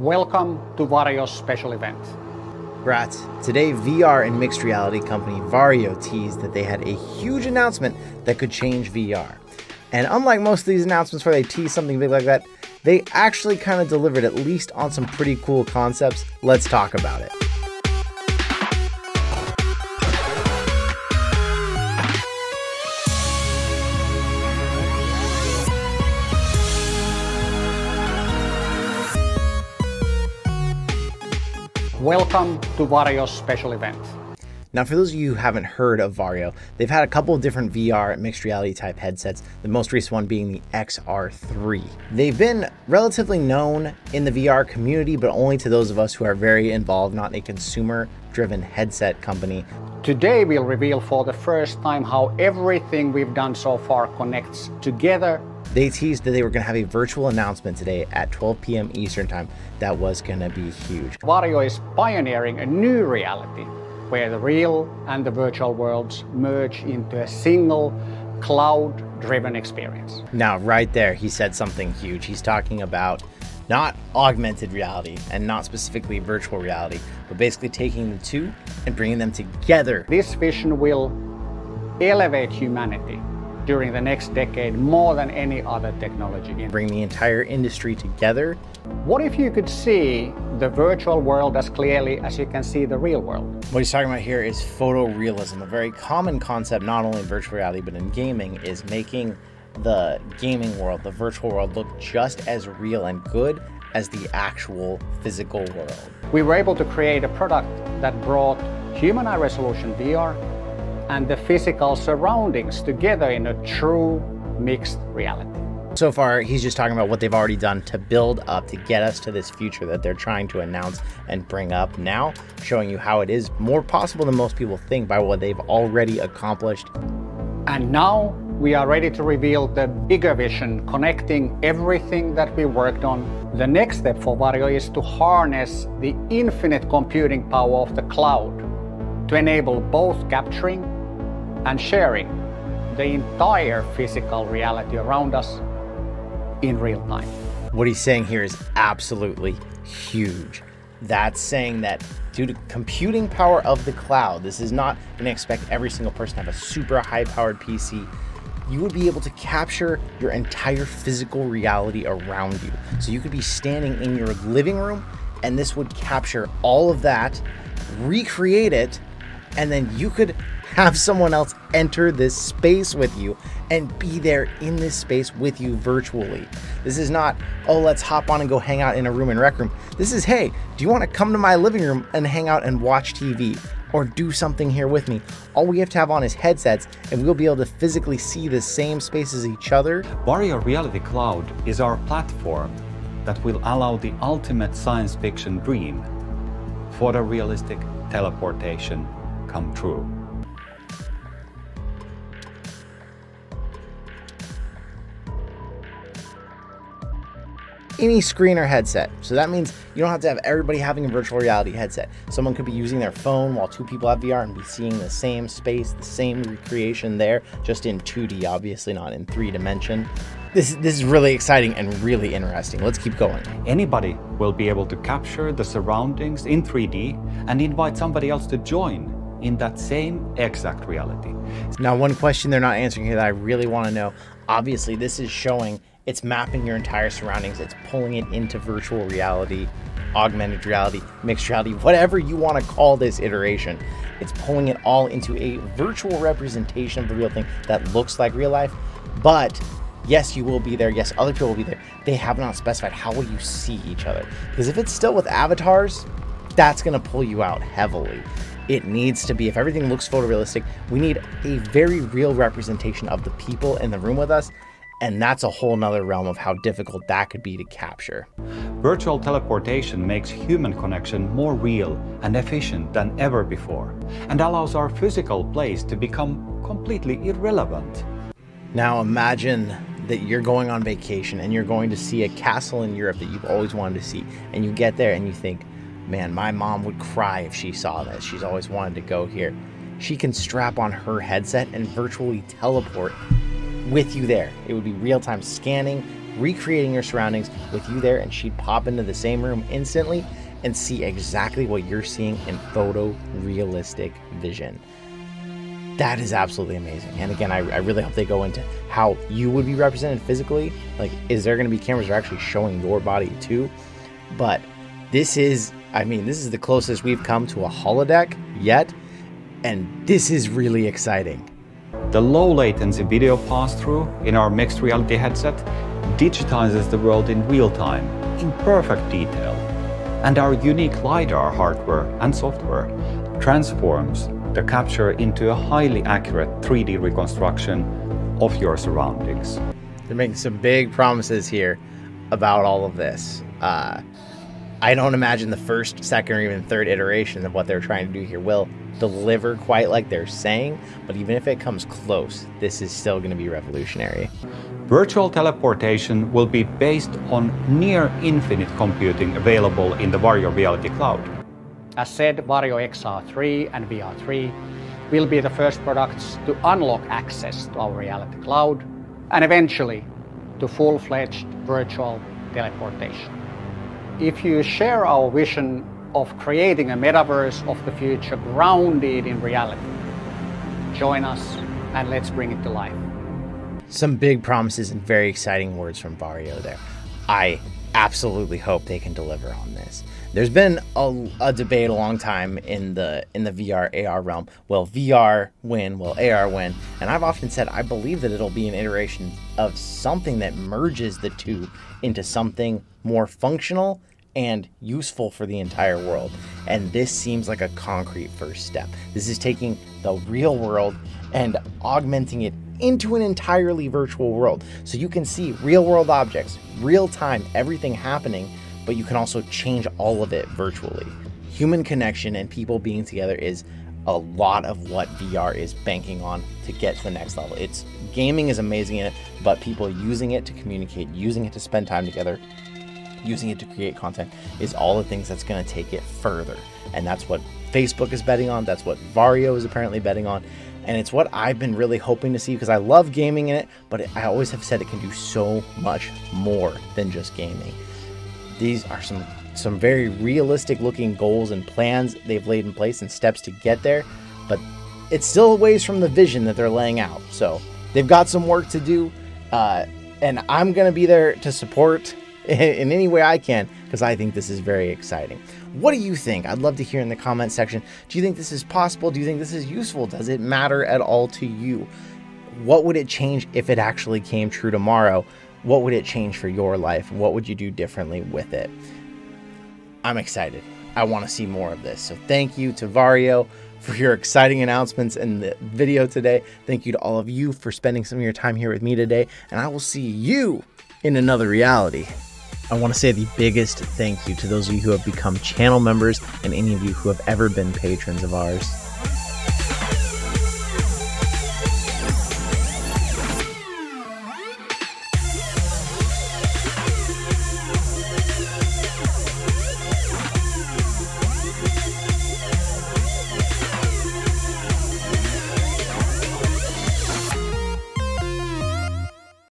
Welcome to Varjo's special event. Brats, today VR and mixed reality company Varjo teased that they had a huge announcement that could change VR. And unlike most of these announcements where they tease something big like that, they actually kind of delivered at least on some pretty cool concepts. Let's talk about it. Welcome to Varjo's special event. Now, for those of you who haven't heard of Varjo, they've had a couple of different VR and mixed reality type headsets, the most recent one being the XR3. They've been relatively known in the VR community, but only to those of us who are very involved, not a consumer-driven headset company. Today, we'll reveal for the first time how everything we've done so far connects together. They teased that they were going to have a virtual announcement today at 12 p.m. Eastern time. That was going to be huge. Varjo is pioneering a new reality where the real and the virtual worlds merge into a single cloud-driven experience. Now, right there, he said something huge. He's talking about not augmented reality and not specifically virtual reality, but basically taking the two and bringing them together. This vision will elevate humanity during the next decade more than any other technology. Bring the entire industry together. What if you could see the virtual world as clearly as you can see the real world? What he's talking about here is photorealism, a very common concept not only in virtual reality but in gaming, is making the gaming world, the virtual world, look just as real and good as the actual physical world. We were able to create a product that brought human eye resolution VR and the physical surroundings together in a true mixed reality. So far, he's just talking about what they've already done to build up, to get us to this future that they're trying to announce and bring up now, showing you how it is more possible than most people think by what they've already accomplished. And now we are ready to reveal the bigger vision, connecting everything that we worked on. The next step for Varjo is to harness the infinite computing power of the cloud to enable both capturing and sharing the entire physical reality around us in real time. What he's saying here is absolutely huge. That's saying that due to computing power of the cloud, this is not going to expect every single person to have a super high-powered PC. You would be able to capture your entire physical reality around you. So you could be standing in your living room, and this would capture all of that, recreate it, and then you could have someone else enter this space with you and be there in this space with you virtually. This is not, oh, let's hop on and go hang out in a room in Rec Room. This is, hey, do you want to come to my living room and hang out and watch TV or do something here with me? All we have to have on is headsets, and we'll be able to physically see the same space as each other. Varjo Reality Cloud is our platform that will allow the ultimate science fiction dream, photorealistic teleportation, come true. Any screen or headset. So that means you don't have to have everybody having a virtual reality headset. Someone could be using their phone while two people have VR and be seeing the same space, the same recreation there, just in 2D, obviously not in 3D. This is really exciting and really interesting. Let's keep going. Anybody will be able to capture the surroundings in 3D and invite somebody else to join in that same exact reality. Now, one question they're not answering here that I really want to know, obviously this is showing it's mapping your entire surroundings. It's pulling it into virtual reality, augmented reality, mixed reality, whatever you want to call this iteration. It's pulling it all into a virtual representation of the real thing that looks like real life. But yes, you will be there. Yes, other people will be there. They have not specified how will you see each other. Because if it's still with avatars, that's going to pull you out heavily. It needs to be, if everything looks photorealistic, we need a very real representation of the people in the room with us. And that's a whole nother realm of how difficult that could be to capture. Virtual teleportation makes human connection more real and efficient than ever before, and allows our physical place to become completely irrelevant. Now imagine that you're going on vacation and you're going to see a castle in Europe that you've always wanted to see, and you get there and you think, man, my mom would cry if she saw this. She's always wanted to go here. She can strap on her headset and virtually teleport with you there. It would be real-time scanning, recreating your surroundings with you there, and she'd pop into the same room instantly and see exactly what you're seeing in photorealistic vision. That is absolutely amazing. And again, I really hope they go into how you would be represented physically. Like, is there going to be cameras that are actually showing your body too? But this is, I mean, this is the closest we've come to a holodeck yet, and this is really exciting. The low latency video pass-through in our mixed reality headset digitizes the world in real time, in perfect detail. And our unique LiDAR hardware and software transforms the capture into a highly accurate 3D reconstruction of your surroundings. They're making some big promises here about all of this. I don't imagine the first, second, or even third iteration of what they're trying to do here will deliver quite like they're saying, but even if it comes close, this is still going to be revolutionary. Virtual teleportation will be based on near infinite computing available in the Varjo Reality Cloud. As said, Varjo XR3 and VR3 will be the first products to unlock access to our reality cloud and eventually to full-fledged virtual teleportation. If you share our vision of creating a metaverse of the future grounded in reality, join us and let's bring it to life. Some big promises and very exciting words from Varjo there. I absolutely hope they can deliver on this. There's been a debate a long time in the VR AR realm. Will VR win? Will AR win? And I've often said I believe that it'll be an iteration of something that merges the two into something more functional and useful for the entire world. And this seems like a concrete first step. This is taking the real world and augmenting it into an entirely virtual world. So you can see real world objects, real time, everything happening, but you can also change all of it virtually. Human connection and people being together is a lot of what VR is banking on to get to the next level. It's gaming is amazing in it, but people using it to communicate, using it to spend time together, using it to create content is all the things that's going to take it further. And that's what Facebook is betting on. That's what Varjo is apparently betting on. And it's what I've been really hoping to see because I love gaming in it, but I always have said it can do so much more than just gaming. These are some very realistic looking goals and plans they've laid in place and steps to get there, but it's still a ways from the vision that they're laying out. So they've got some work to do, and I'm going to be there to support in any way I can because I think this is very exciting. What do you think? I'd love to hear in the comment section. Do you think this is possible? Do you think this is useful? Does it matter at all to you? What would it change if it actually came true tomorrow? What would it change for your life? What would you do differently with it? I'm excited. I want to see more of this. So thank you to Varjo for your exciting announcements in the video today. Thank you to all of you for spending some of your time here with me today. And I will see you in another reality. I want to say the biggest thank you to those of you who have become channel members and any of you who have ever been patrons of ours.